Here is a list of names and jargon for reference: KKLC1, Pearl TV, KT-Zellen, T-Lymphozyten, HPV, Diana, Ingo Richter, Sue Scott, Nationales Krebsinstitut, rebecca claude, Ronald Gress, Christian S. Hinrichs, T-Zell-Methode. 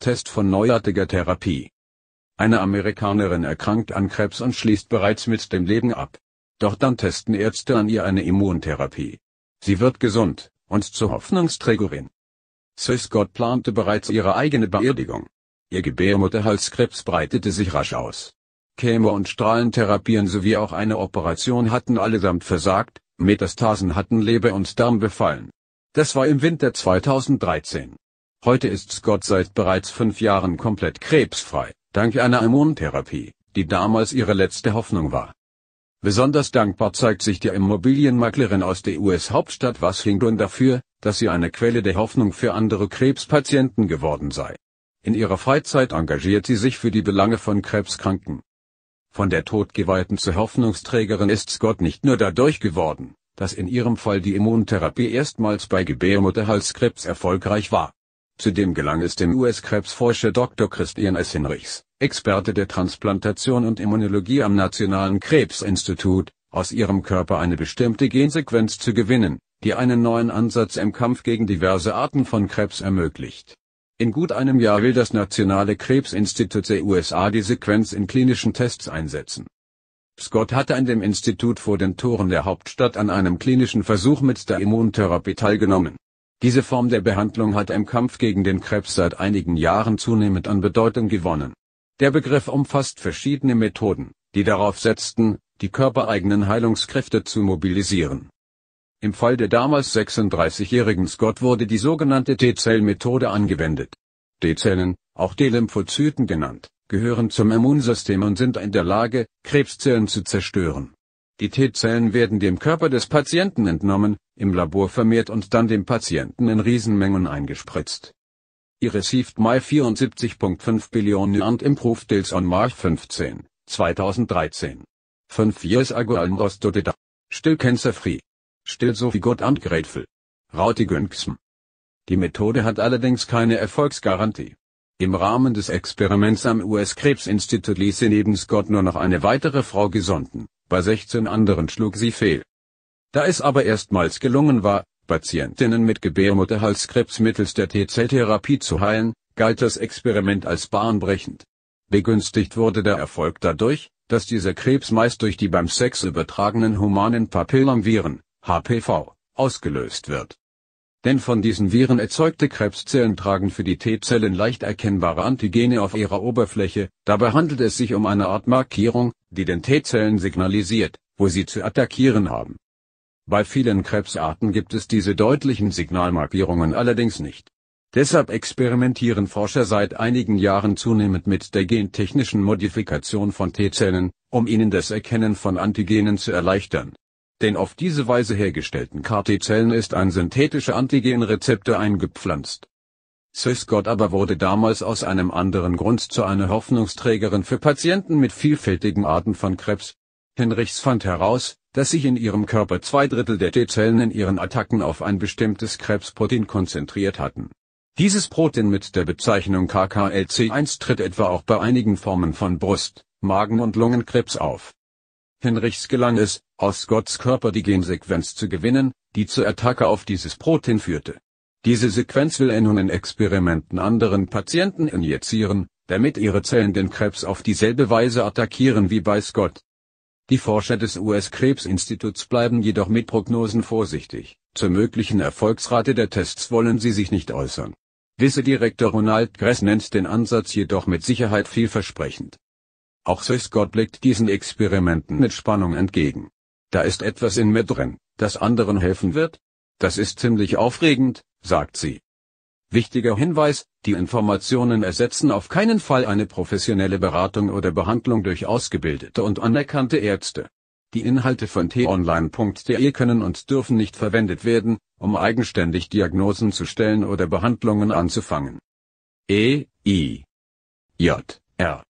Test von neuartiger Therapie. Eine Amerikanerin erkrankt an Krebs und schließt bereits mit dem Leben ab. Doch dann testen Ärzte an ihr eine Immuntherapie. Sie wird gesund und zur Hoffnungsträgerin. Sue Scott plante bereits ihre eigene Beerdigung. Ihr Gebärmutterhalskrebs breitete sich rasch aus. Chemo- und Strahlentherapien sowie auch eine Operation hatten allesamt versagt, Metastasen hatten Leber und Darm befallen. Das war im Winter 2013. Heute ist Scott seit bereits 5 Jahren komplett krebsfrei, dank einer Immuntherapie, die damals ihre letzte Hoffnung war. Besonders dankbar zeigt sich die Immobilienmaklerin aus der US-Hauptstadt Washington dafür, dass sie eine Quelle der Hoffnung für andere Krebspatienten geworden sei. In ihrer Freizeit engagiert sie sich für die Belange von Krebskranken. Von der Todgeweihten zur Hoffnungsträgerin ist Scott nicht nur dadurch geworden, dass in ihrem Fall die Immuntherapie erstmals bei Gebärmutterhalskrebs erfolgreich war. Zudem gelang es dem US-Krebsforscher Dr. Christian S. Hinrichs, Experte der Transplantation und Immunologie am Nationalen Krebsinstitut, aus ihrem Körper eine bestimmte Gensequenz zu gewinnen, die einen neuen Ansatz im Kampf gegen diverse Arten von Krebs ermöglicht. In gut einem Jahr will das Nationale Krebsinstitut der USA die Sequenz in klinischen Tests einsetzen. Scott hatte an dem Institut vor den Toren der Hauptstadt an einem klinischen Versuch mit der Immuntherapie teilgenommen. Diese Form der Behandlung hat im Kampf gegen den Krebs seit einigen Jahren zunehmend an Bedeutung gewonnen. Der Begriff umfasst verschiedene Methoden, die darauf setzten, die körpereigenen Heilungskräfte zu mobilisieren. Im Fall der damals 36-jährigen Scott wurde die sogenannte T-Zell-Methode angewendet. T-Zellen, auch T-Lymphozyten genannt, gehören zum Immunsystem und sind in der Lage, Krebszellen zu zerstören. Die T-Zellen werden dem Körper des Patienten entnommen, im Labor vermehrt und dann dem Patienten in Riesenmengen eingespritzt. He received my 74.5 billion and improved deals on March 15, 2013. 5 years ago almost to the still cancer free. Still so good and grateful. Rauti Günksm. Die Methode hat allerdings keine Erfolgsgarantie. Im Rahmen des Experiments am US-Krebsinstitut ließ sie neben Scott nur noch eine weitere Frau gesunden. Bei 16 anderen schlug sie fehl. Da es aber erstmals gelungen war, Patientinnen mit Gebärmutterhalskrebs mittels der T-Zell-Therapie zu heilen, galt das Experiment als bahnbrechend. Begünstigt wurde der Erfolg dadurch, dass dieser Krebs meist durch die beim Sex übertragenen humanen Papillomviren, HPV, ausgelöst wird. Denn von diesen Viren erzeugte Krebszellen tragen für die T-Zellen leicht erkennbare Antigene auf ihrer Oberfläche, dabei handelt es sich um eine Art Markierung, die den T-Zellen signalisiert, wo sie zu attackieren haben. Bei vielen Krebsarten gibt es diese deutlichen Signalmarkierungen allerdings nicht. Deshalb experimentieren Forscher seit einigen Jahren zunehmend mit der gentechnischen Modifikation von T-Zellen, um ihnen das Erkennen von Antigenen zu erleichtern. Den auf diese Weise hergestellten KT-Zellen ist ein synthetischer Antigenrezeptor eingepflanzt. Sue Scott aber wurde damals aus einem anderen Grund zu einer Hoffnungsträgerin für Patienten mit vielfältigen Arten von Krebs. Hinrichs fand heraus, dass sich in ihrem Körper 2/3 der T-Zellen in ihren Attacken auf ein bestimmtes Krebsprotein konzentriert hatten. Dieses Protein mit der Bezeichnung KKLC1 tritt etwa auch bei einigen Formen von Brust-, Magen- und Lungenkrebs auf. Hinrichs gelang es, aus Scotts Körper die Gensequenz zu gewinnen, die zur Attacke auf dieses Protein führte. Diese Sequenz will er nun in Experimenten anderen Patienten injizieren, damit ihre Zellen den Krebs auf dieselbe Weise attackieren wie bei Scott. Die Forscher des US-Krebsinstituts bleiben jedoch mit Prognosen vorsichtig, zur möglichen Erfolgsrate der Tests wollen sie sich nicht äußern. Vizedirektor Ronald Gress nennt den Ansatz jedoch mit Sicherheit vielversprechend. Auch Sue Scott blickt diesen Experimenten mit Spannung entgegen. Da ist etwas in mir drin, das anderen helfen wird. Das ist ziemlich aufregend, sagt sie. Wichtiger Hinweis, die Informationen ersetzen auf keinen Fall eine professionelle Beratung oder Behandlung durch ausgebildete und anerkannte Ärzte. Die Inhalte von t-online.de können und dürfen nicht verwendet werden, um eigenständig Diagnosen zu stellen oder Behandlungen anzufangen. E. I. J. R.